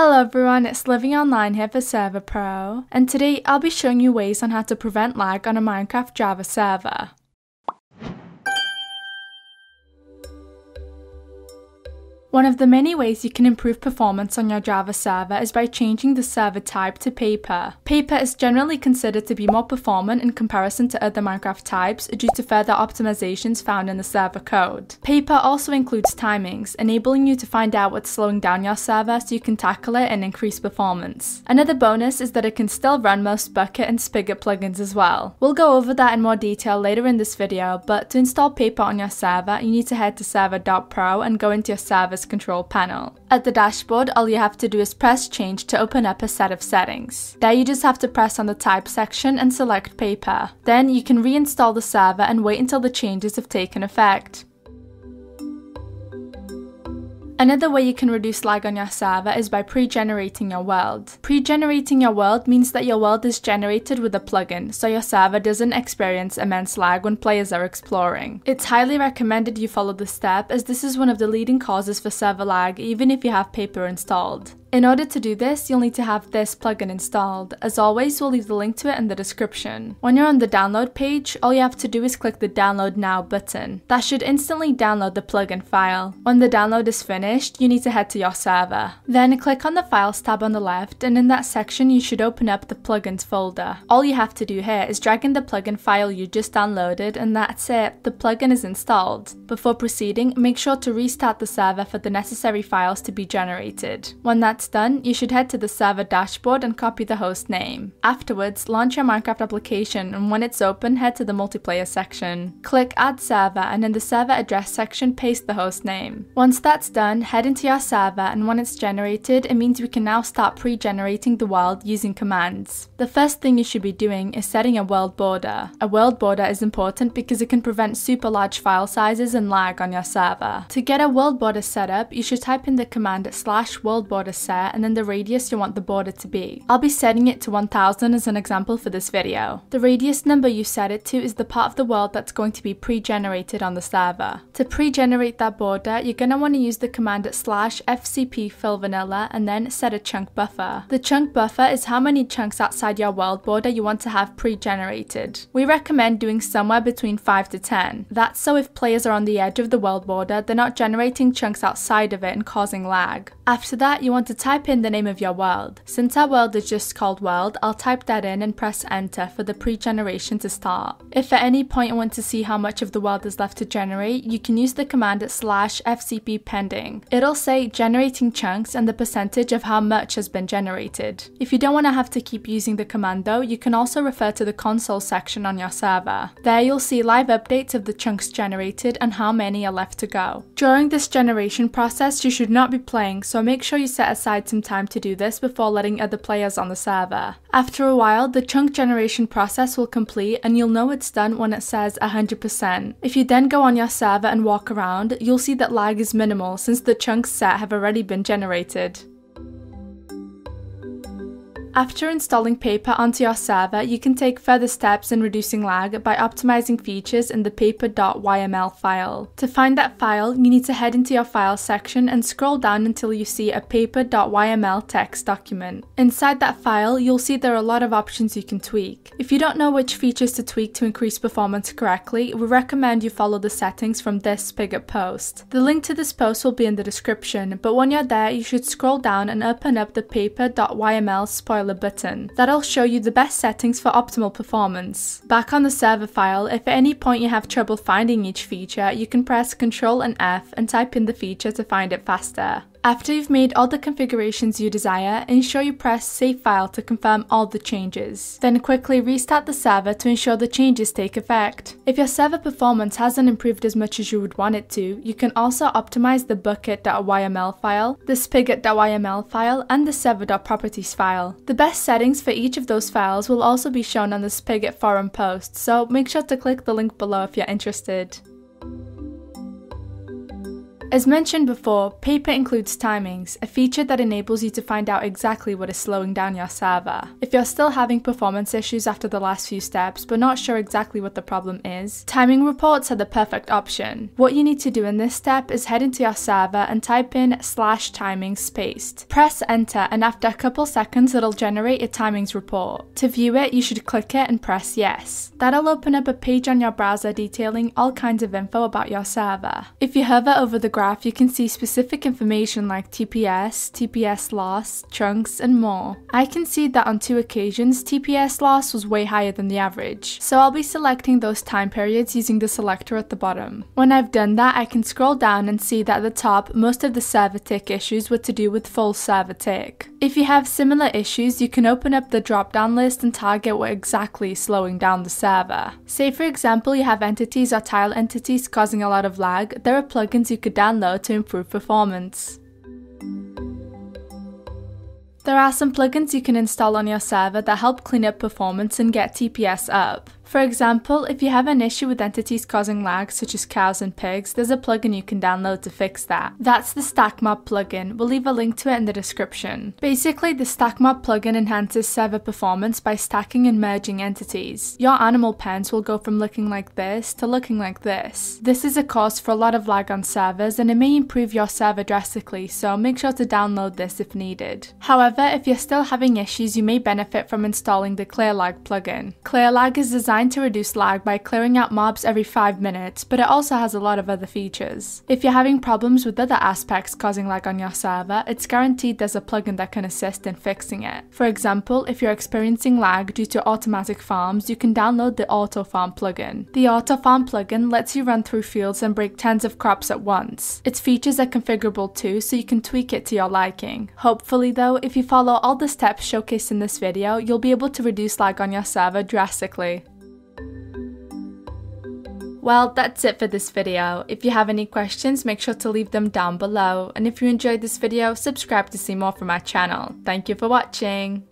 Hello everyone, it's Living Online here for Server Pro, and today I'll be showing you ways on how to prevent lag on a Minecraft Java server. One of the many ways you can improve performance on your Java server is by changing the server type to Paper. Paper is generally considered to be more performant in comparison to other Minecraft types due to further optimizations found in the server code. Paper also includes timings, enabling you to find out what's slowing down your server so you can tackle it and increase performance. Another bonus is that it can still run most Bukkit and Spigot plugins as well. We'll go over that in more detail later in this video, but to install Paper on your server, you need to head to server.pro and go into your server's control panel. At the dashboard, all you have to do is press change to open up a set of settings. There you just have to press on the type section and select Paper. Then you can reinstall the server and wait until the changes have taken effect. Another way you can reduce lag on your server is by pre-generating your world. Pre-generating your world means that your world is generated with a plugin, so your server doesn't experience immense lag when players are exploring. It's highly recommended you follow this step, as this is one of the leading causes for server lag even if you have Paper installed. In order to do this, you'll need to have this plugin installed. As always, we'll leave the link to it in the description. When you're on the download page, all you have to do is click the download now button. That should instantly download the plugin file. When the download is finished, you need to head to your server. Then click on the files tab on the left, and in that section you should open up the plugins folder. All you have to do here is drag in the plugin file you just downloaded, and that's it, the plugin is installed. Before proceeding, make sure to restart the server for the necessary files to be generated. When that's done, you should head to the server dashboard and copy the host name. Afterwards, launch your Minecraft application, and when it's open, head to the multiplayer section. Click Add Server, and in the server address section, paste the host name. Once that's done, head into your server, and when it's generated, it means we can now start pre-generating the world using commands. The first thing you should be doing is setting a world border. A world border is important because it can prevent super large file sizes and lag on your server. To get a world border set up, you should type in the command /worldborder and then the radius you want the border to be. I'll be setting it to 1000 as an example for this video. The radius number you set it to is the part of the world that's going to be pre-generated on the server. To pre-generate that border, you're going to want to use the command /fcp fill vanilla and then set a chunk buffer. The chunk buffer is how many chunks outside your world border you want to have pre-generated. We recommend doing somewhere between 5 to 10. That's so if players are on the edge of the world border, they're not generating chunks outside of it and causing lag. After that, you want to type in the name of your world. Since our world is just called world, I'll type that in and press enter for the pre-generation to start. If at any point you want to see how much of the world is left to generate, you can use the command /fcp pending. It'll say generating chunks and the percentage of how much has been generated. If you don't want to have to keep using the command though, you can also refer to the console section on your server. There you'll see live updates of the chunks generated and how many are left to go. During this generation process, you should not be playing, so make sure you set aside some time to do this before letting other players on the server. After a while, the chunk generation process will complete, and you'll know it's done when it says 100%. If you then go on your server and walk around, you'll see that lag is minimal since the chunks set have already been generated. After installing Paper onto your server, you can take further steps in reducing lag by optimizing features in the paper.yml file. To find that file, you need to head into your files section and scroll down until you see a paper.yml text document. Inside that file, you'll see there are a lot of options you can tweak. If you don't know which features to tweak to increase performance correctly, we recommend you follow the settings from this Spigot post. The link to this post will be in the description, but when you're there, you should scroll down and open up the paper.yml spoiler button. That'll show you the best settings for optimal performance. Back on the server file, if at any point you have trouble finding each feature, you can press Ctrl and F and type in the feature to find it faster. After you've made all the configurations you desire, ensure you press Save File to confirm all the changes. Then quickly restart the server to ensure the changes take effect. If your server performance hasn't improved as much as you would want it to, you can also optimize the bucket.yml file, the spigot.yml file, and the server.properties file. The best settings for each of those files will also be shown on the Spigot forum post, so make sure to click the link below if you're interested. As mentioned before, Paper includes timings, a feature that enables you to find out exactly what is slowing down your server. If you're still having performance issues after the last few steps but not sure exactly what the problem is, timing reports are the perfect option. What you need to do in this step is head into your server and type in /timings spaced. Press enter and after a couple seconds it'll generate a timings report. To view it, you should click it and press yes. That'll open up a page on your browser detailing all kinds of info about your server. If you hover over the graph, you can see specific information like TPS, TPS loss, chunks, and more. I can see that on 2 occasions, TPS loss was way higher than the average, so I'll be selecting those time periods using the selector at the bottom. When I've done that, I can scroll down and see that at the top, most of the server tick issues were to do with full server tick. If you have similar issues, you can open up the drop-down list and target what exactly is slowing down the server. Say for example you have entities or tile entities causing a lot of lag, there are plugins you could download to improve performance. There are some plugins you can install on your server that help clean up performance and get TPS up. For example, if you have an issue with entities causing lag such as cows and pigs, there's a plugin you can download to fix that. That's the StackMob plugin. We'll leave a link to it in the description. Basically, the StackMob plugin enhances server performance by stacking and merging entities. Your animal pens will go from looking like this to looking like this. This is a cause for a lot of lag on servers and it may improve your server drastically, so make sure to download this if needed. However, if you're still having issues, you may benefit from installing the ClearLag plugin. ClearLag is designed to reduce lag by clearing out mobs every 5 minutes, but it also has a lot of other features. If you're having problems with other aspects causing lag on your server, it's guaranteed there's a plugin that can assist in fixing it. For example, if you're experiencing lag due to automatic farms, you can download the AutoFarm plugin. The AutoFarm plugin lets you run through fields and break tens of crops at once. Its features are configurable too, so you can tweak it to your liking. Hopefully though, if you follow all the steps showcased in this video, you'll be able to reduce lag on your server drastically. Well, that's it for this video. If you have any questions, make sure to leave them down below. And if you enjoyed this video, subscribe to see more from our channel. Thank you for watching!